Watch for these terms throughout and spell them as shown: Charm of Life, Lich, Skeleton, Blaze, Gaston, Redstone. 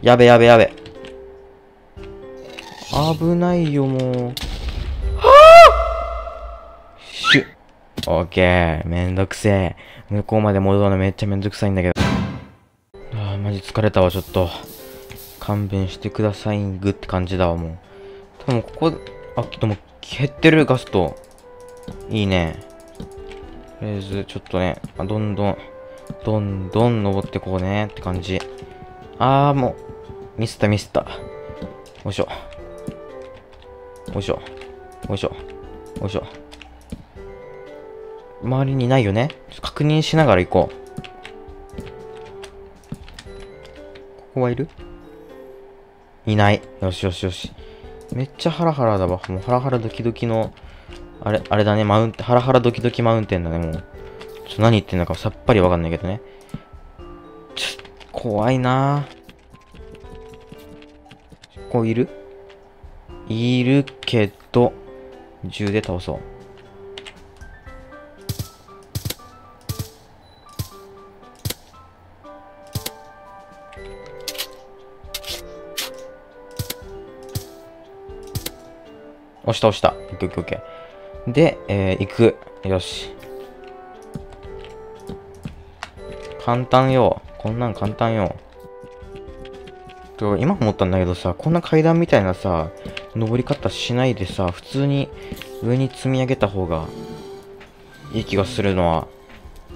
やべやべやべ。危ないよ、もう。はぁ！シュッ。オッケー。めんどくせえ。向こうまで戻るのめっちゃめんどくさいんだけど。ああ、マジ疲れたわ、ちょっと。勘弁してくださいんぐって感じだわ、もう。でも、ここ、あ、でも、減ってる、ガスト。いいね。とりあえず、ちょっとね、どんどん、どんどん登ってこうねって感じ。ああ、もう、ミスったミスった。よいしょ。よいしょ。よいしょ。よいしょ。周りにいないよね。ちょっと確認しながら行こう。ここはいる？いない。よしよしよし。めっちゃハラハラだわ。もうハラハラドキドキの、あれだね、マウンテン、ハラハラドキドキマウンテンだね、もう。ちょっと何言ってんのかさっぱりわかんないけどね。ちょっと怖いなぁ。こういるけど、銃で倒そう。押した。オッケー。で、行く。よし。簡単よ。こんなん簡単よ。と、今思ったんだけどさ、こんな階段みたいなさ、登り方しないでさ、普通に上に積み上げた方がいい気がするのは、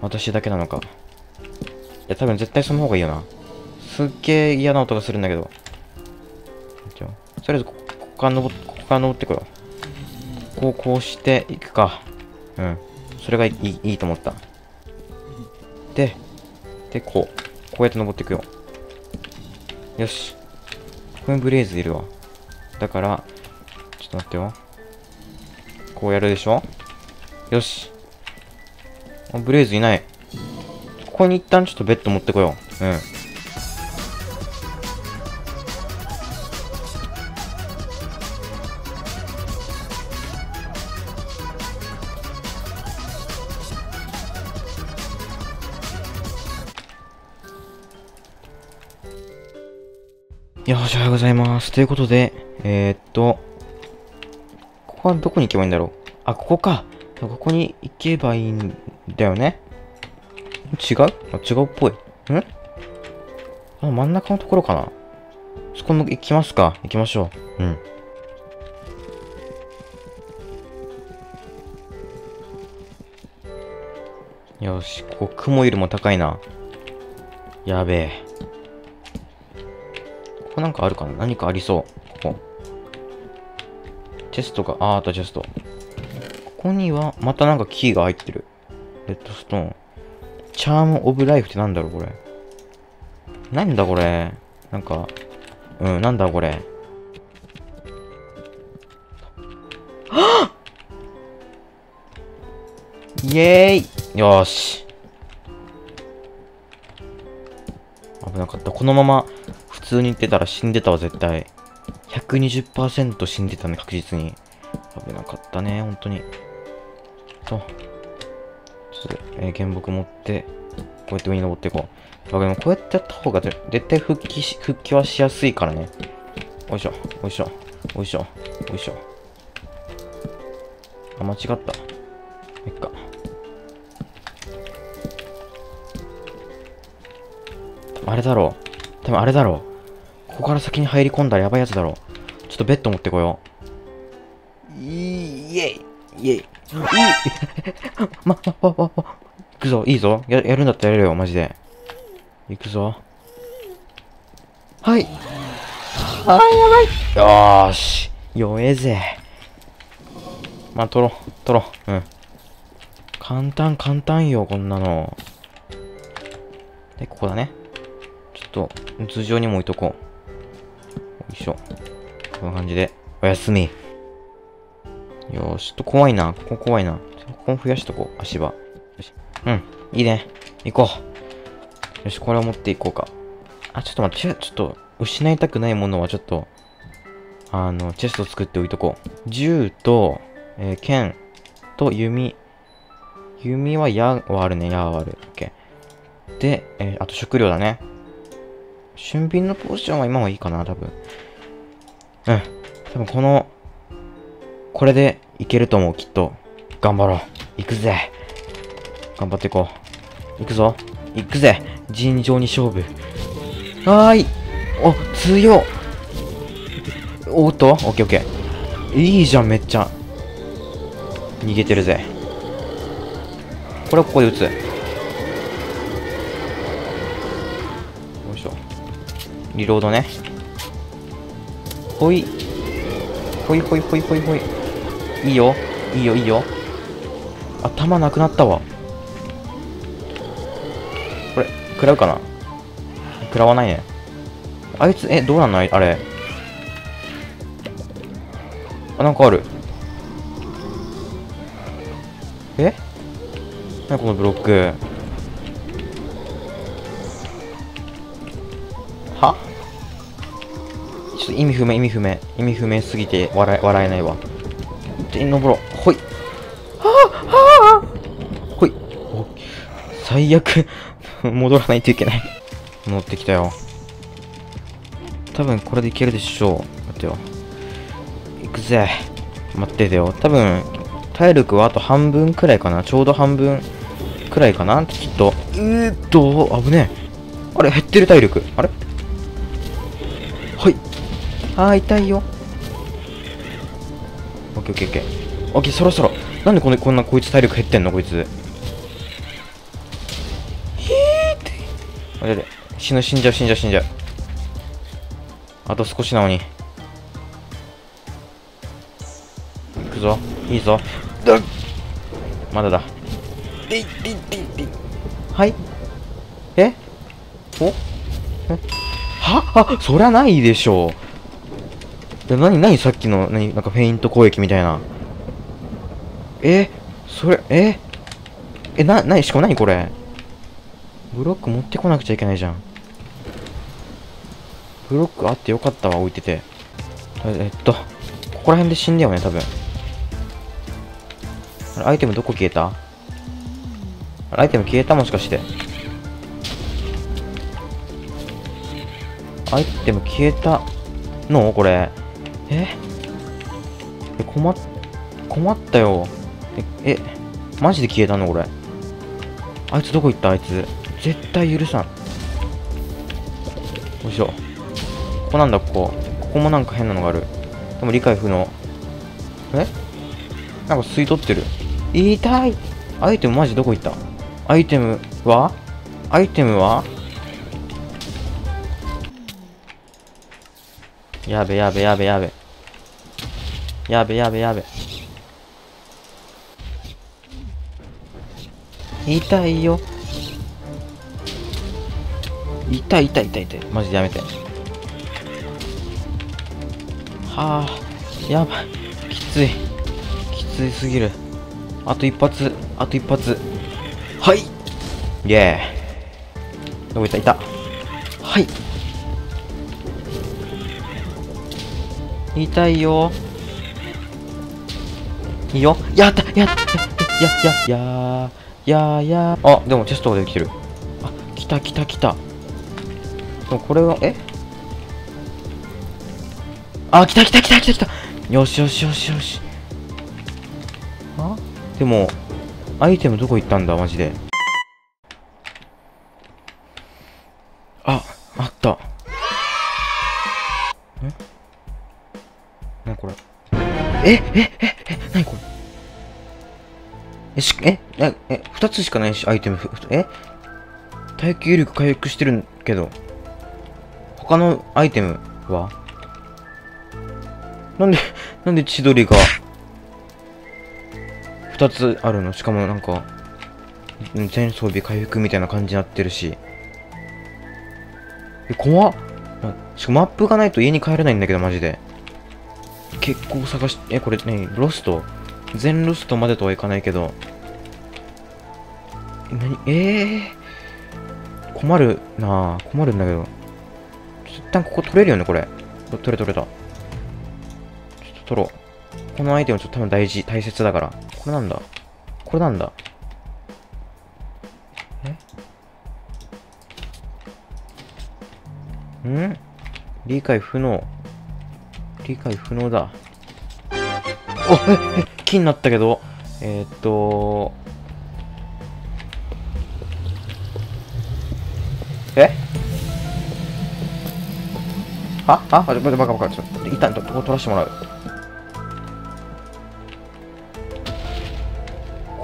私だけなのか。いや、多分絶対その方がいいよな。すっげえ嫌な音がするんだけど。とりあえず、ここから登ってこよう。こうしていくか。うん。それがいいと思った。で、こうやって登っていくよ。よし。ここにブレイズいるわ。だから、ちょっと待ってよ。こうやるでしょ？よし。あ、ブレイズいない。ここに一旦ちょっとベッド持ってこよう。うん。よーし、おはようございます。ということで、ここはどこに行けばいいんだろう。あ、ここか。ここに行けばいいんだよね。違うっぽい。ん？あの真ん中のところかな。そこの、行きますか。行きましょう。うん。よし、ここ雲よりも高いな。やべえ。なんかあるかな？何かありそう。ここ。チェストが、あったチェスト。ここには、またなんかキーが入ってる。レッドストーン。チャームオブライフってなんだろう、これ。なんだこれ。なんか、うん、なんだこれ。はぁ！イエーイ！よーし。危なかった。このまま、普通に行ってたら死んでたわ、絶対。120% 死んでたね、確実に。危なかったね、本当に。と、ちょっと、原木持って、こうやって上に登っていこう。だけど、こうやってやった方が絶対復帰はしやすいからね。おいしょ、おいしょ、おいしょ、おいしょ。あ、間違った。いっか。多分あれだろう。ここから先に入り込んだらやばいやつだろう。ちょっとベッド持ってこよう。イエイ。行くぞ、いいぞ。やるんだったらやれよ、マジで。行くぞ。はい。あー、やばい。よーし。弱えぜ。まあ、取ろう。うん。簡単よ、こんなの。で、ここだね。ちょっと、頭上にも置いとこう。よいしょ。こんな感じで。おやすみ。よーし。ちょっと怖いな。ここ怖いな。ここも増やしとこう。足場。よし。うん。いいね。行こう。よし。これを持っていこうか。あ、ちょっと待って。ちょっと、失いたくないものはちょっと、チェスト作って置いとこう。銃と、剣と弓。弓は矢はあるね。矢はある。オッケー。で、あと食料だね。俊敏のポジションは今はいいかな、多分。うん。多分これでいけると思う、きっと。頑張ろう。行くぜ。頑張っていこう。行くぞ。行くぜ。尋常に勝負。はーい。お、強っ。おっと、オッケーオッケー。いいじゃん、めっちゃ。逃げてるぜ。これをここで撃つ。よいしょ。リロードね。ほい。ほいほいほいほいほい。いいよ。いいよ、いいよ。あ、弾なくなったわ。これ、食らうかな？食らわないね。あいつ、どうなんの？あれ。あ、なんかある。え？何このブロック。は？ちょっと意味不明すぎて笑えないわ。登ろう。ほい。はあはあ。ほい。最悪戻らないといけない。乗ってきたよ。多分これでいけるでしょう。待てよ。行くぜ。待っててよ。多分体力はあと半分くらいかな。ちょうど半分くらいかな。きっと。危ねえ。あれ減ってる体力。あれ？はい。ああ痛いよ。オッケーオッケーオッケー。そろそろ。なんでこんなこいつ体力減ってんのこいつ。ひーって。あれあれ。死んじゃう。あと少しなのに。行くぞ。いいぞ。まだだ。はい。あ、そりゃないでしょう。何さっきの、なんかフェイント攻撃みたいな。それ、しかも何これ。ブロック持ってこなくちゃいけないじゃん。ブロックあってよかったわ、置いてて。ここら辺で死んだよね、多分。あれ、アイテムどこ消えた？あれ、アイテム消えた？もしかして。アイテム消えたの？これ。困ったよ。マジで消えたのこれ。あいつどこ行った？あいつ絶対許さん。よいしょ。ここなんだ。ここもなんか変なのがある。でも理解不能。なんか吸い取ってる。痛い。アイテムマジどこ行った？アイテムはやべ。痛いよ。痛い。マジでやめて。はあ、やばい。きついすぎる。あと一発。はい。イエーイ。どこいた？いた。はい。痛いよ。いいよ。やった。あ、でもチェストができてる。あ、来た。でもこれは、あ、来た。よし。あ、でも、アイテムどこ行ったんだ、マジで。あ、あった。なにこれ。なにこれ。2つしかないし、アイテム耐久力回復してるけど、他のアイテムはなんで千鳥が2つあるの？しかもなんか全装備回復みたいな感じになってるし、怖っ。しかもマップがないと家に帰れないんだけど、マジで。結構探して、これ何？ロスト？全ロストまでとはいかないけど。困るなぁ。困るんだけど。一旦ここ取れるよね、これ。取れた。ちょっと取ろう。このアイテムちょっと多分大切だから。これなんだ。ん？理解不能。理解不能だ。あ、木になったけど。あ、待って、バカ、ちょっと、一旦取らせてもらう。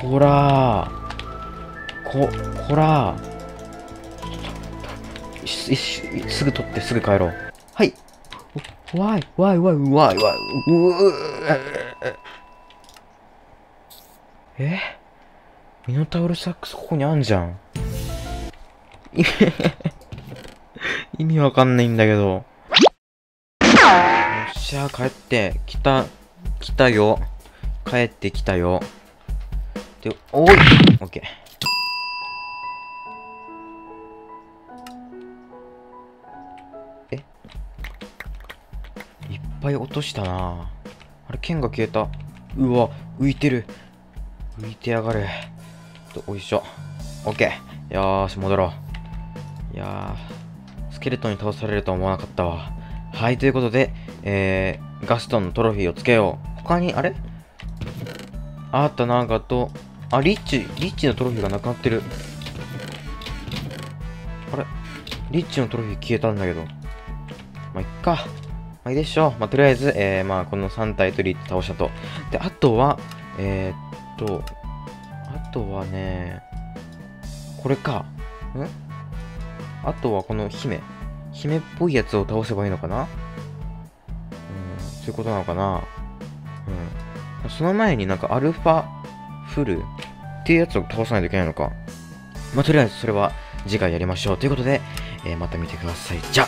こらー。すぐ取ってすぐ帰ろう。はい。わい。ミノタウルサックスここにあんじゃん。意味わかんないんだけど。よっしゃ、帰ってきた。来たよ。帰ってきたよ。で、おい！オッケー。いっぱい落としたな。あれ、剣が消えた。うわ、浮いてる。浮いてやがる。おいしょ。オッケー。よーし、戻ろう。いやー、スケルトンに倒されるとは思わなかったわ。はい、ということで、ガストンのトロフィーをつけよう。他に、あれ？あったなんかと、あ、リッチのトロフィーがなくなってる。あれ？リッチのトロフィー消えたんだけど。まあ、いっか。はいでしょう。まあ、とりあえず、この3体取り倒したと。で、あとは、あとはね、これか。あとはこの姫。姫っぽいやつを倒せばいいのかな？そういうことなのかな？その前になんかアルファフルっていうやつを倒さないといけないのか。まあ、とりあえずそれは次回やりましょう。ということで、また見てください。じゃあ。